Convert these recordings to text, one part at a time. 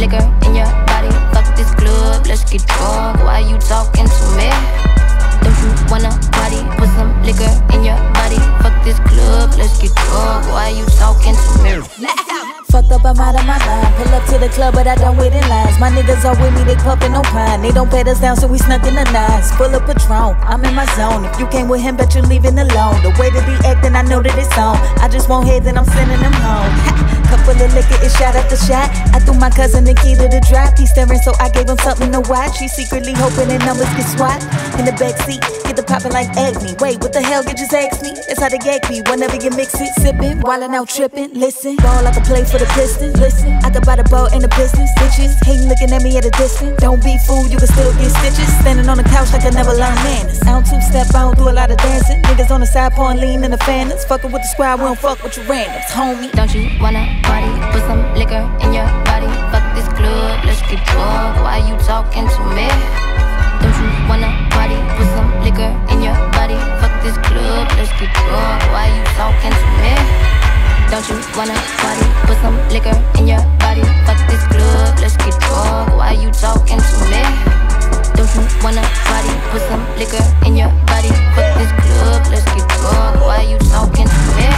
liquor in your body. Fuck this club, let's get drunk. Why you talking to me? Don't you wanna party? Put some liquor in your body. Fuck this club, let's get drunk. Why you talking to me? Fucked up, I'm out of my mind. Pull up to the club, but I don't wait in lines. My niggas are with me, they puffin' on pine. They don't pat us down, so we snuck in the nines. Full of Patron, I'm in my zone. If you came with him, bet you're leaving alone. The way that he actin', I know that it's on. I just want heads and I'm sending them home. Cup full of liquor and shot after shot. I threw my cousin the key to the drop. He's staring, so I gave him something to watch. He's secretly hoping that numbers get swapped. In the backseat, get the poppin' like acne. Wait, what the hell? Get your ask me. That's how the gag be. Whenever you mix it, sippin', wildin' out trippin'. Listen, ball I can play for the Pistons. Listen, I could buy the ball in the business. Bitches hatin', looking at me at a distance. Don't be fooled, you can still get stitches. Standing on the couch like I never learned manners. I don't two-step, I don't do a lot of dancing. Niggas on the side pouring lean in the fanners. Fuckin' with the squad, we don't fuck with your randoms, homie. Don't you wanna party, put some liquor in your body. Fuck this club, let's get drunk. Why you talking to me? Don't you wanna party, put some liquor in your body. Fuck this club, let's get drunk. Why you talking to me? Don't you wanna party, put some liquor in your body. Fuck this club, let's get drunk. Why you talking to me? Don't you wanna party, put some liquor in your body. Fuck this club, let's get drunk. Why you talking to me?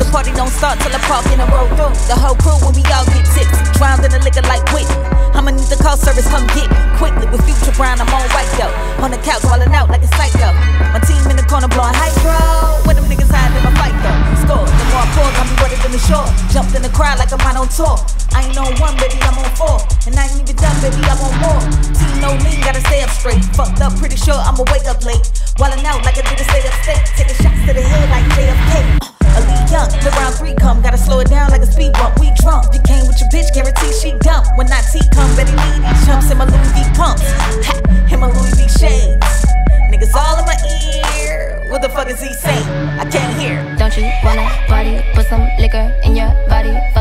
The party don't start till I park in a row through. The whole crew when we all get tipsy, drowned in the liquor like Whitney. I'ma need the call service, come get me quickly. With Future Brown, I'm on white though. On the couch, wildin' out like a psycho. My team in the corner blowin' hydro. When them niggas hide in my fight though. Score, the more I pour, got me wetter than the shore. Jumped in the crowd like I'm out on tour. I ain't on one, baby, I'm on four. And I ain't even done, baby, I'm on more. Team no lean, gotta stay up straight. Fucked up, pretty sure I'ma wake up late. Wildin' out like I did a state upstate. Taking shots to the head like JFK. Young, the round three come, gotta slow it down like a speed bump. We drunk, you came with your bitch, guarantee she dump. When I tea come, ready need these jumps in my Louis V pumps, in my Louis V shades. Niggas all in my ear, what the fuck is he saying? I can't hear. Don't you wanna party? Put some liquor in your body.